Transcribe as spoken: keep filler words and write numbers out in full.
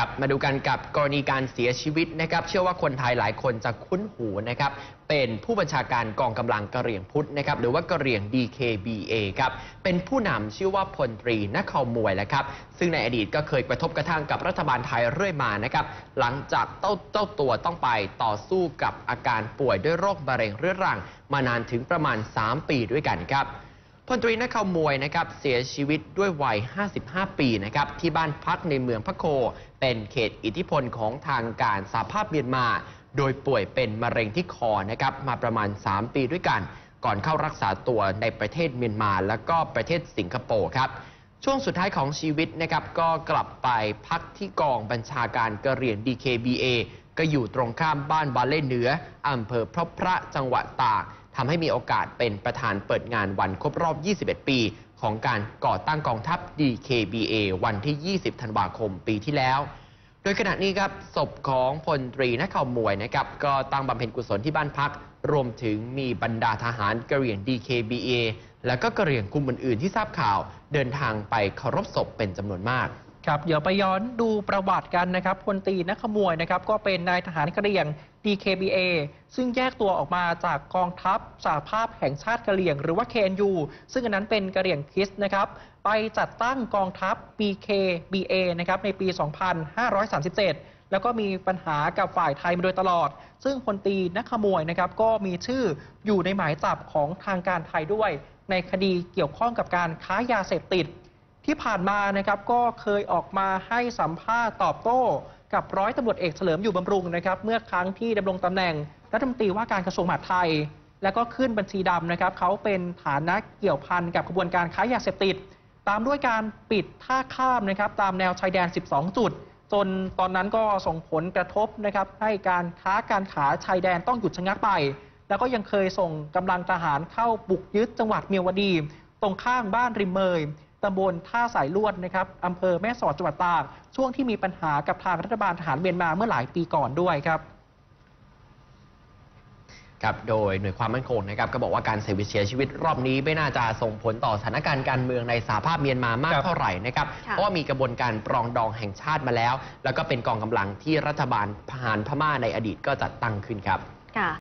ครับมาดูกันกับกรณีการเสียชีวิตนะครับเชื่อว่าคนไทยหลายคนจะคุ้นหูนะครับเป็นผู้บัญชาการกองกำลังกะเหรี่ยงพุทธนะครับหรือว่ากะเหรี่ยง ดี เค บี เอ ครับเป็นผู้นำชื่อว่าพลตรีนครมวยและครับซึ่งในอดีตก็เคยกระทบกระทั่งกับรัฐบาลไทยเรื่อยมานะครับหลังจากเจ้าเจ้าตัวต้องไปต่อสู้กับอาการป่วยด้วยโรคมะเร็งเรื้อรังมานานถึงประมาณสามปีด้วยกันครับพลตรีนครมวยนะครับเสียชีวิตด้วยวัยห้าสิบห้าปีนะครับที่บ้านพักในเมืองพะโคเป็นเขตอิทธิพลของทางการสหภาพเมียนมาโดยป่วยเป็นมะเร็งที่คอนะครับมาประมาณสามปีด้วยกันก่อนเข้ารักษาตัวในประเทศเมียนมาแล้วก็ประเทศสิงคโปร์ครับช่วงสุดท้ายของชีวิตนะครับก็กลับไปพักที่กองบัญชาการกะเหรี่ยง ดี เค บี เอ ก็อยู่ตรงข้ามบ้านบาเล่เหนืออำเภอพระพระจังหวัดตากทำให้มีโอกาสเป็นประธานเปิดงานวันครบรอบยี่สิบเอ็ดปีของการก่อตั้งกองทัพ ดี เค บี เอ วันที่ยี่สิบธันวาคมปีที่แล้วโดยขณะนี้ครับศพของพลตรีนครมวยนะครับก็ตั้งบำเพ็ญกุศลที่บ้านพักรวมถึงมีบรรดาทหารกะเหรี่ยง ดี เค บี เอ และก็กะเหรี่ยงกลุ่มอื่นๆที่ทราบข่าวเดินทางไปเคารพศพเป็นจำนวนมากครับเดี๋ยวไปย้อนดูประวัติกันนะครับพลตรีนครมวยนะครับก็เป็นนายทหารกะเหรี่ยง ดี เค บี เอ ซึ่งแยกตัวออกมาจากกองทัพสหภาพแห่งชาติกะเหรี่ยงหรือว่า เค เอ็น ยู ซึ่งอันนั้นเป็นกะเหรี่ยงคริสต์นะครับไปจัดตั้งกองทัพ ดี เค บี เอ นะครับในปี สองพันห้าร้อยสามสิบเจ็ด แล้วก็มีปัญหากับฝ่ายไทยมาโดยตลอดซึ่งพลตรีนครมวยนะครับก็มีชื่ออยู่ในหมายจับของทางการไทยด้วยในคดีเกี่ยวข้องกับการค้ายาเสพติดที่ผ่านมานะครับก็เคยออกมาให้สัมภาษณ์ตอบโต้กับร้อยตำรวจเอกเฉลิมอยู่บำรุงนะครับเมื่อครั้งที่ดำรงตำแหน่งรัฐมนตรีว่าการกระทรวงมหาดไทยและก็ขึ้นบัญชีดำนะครับเขาเป็นฐานะเกี่ยวพันกับขบวนการค้ายาเสพติดตามด้วยการปิดท่าข้ามนะครับตามแนวชายแดนสิบสองจุดจนตอนนั้นก็ส่งผลกระทบนะครับให้การค้าการขายชายแดนต้องหยุดชะงักไปแล้วก็ยังเคยส่งกำลังทหารเข้าบุกยึดจังหวัดเมียวดีตรงข้ามบ้านริมเมยตำบลท่าสายลวดนะครับอำเภอแม่สอดจังหวัดตากช่วงที่มีปัญหากับทางรัฐบาลทหารเมียนมาเมื่อหลายปีก่อนด้วยครับครับโดยหน่วยความมั่นคงนะครับก็บอกว่าการเสียชีวิตรอบนี้ไม่น่าจะส่งผลต่อสถานการณ์การเมืองในสหภาพเมียนมามากเท่าไหร่นะครับเพราะว่ามีกระบวนการปรองดองแห่งชาติมาแล้วแล้วก็เป็นกองกำลังที่รัฐบาลทหารพม่าในอดีตก็จัดตั้งขึ้นครับ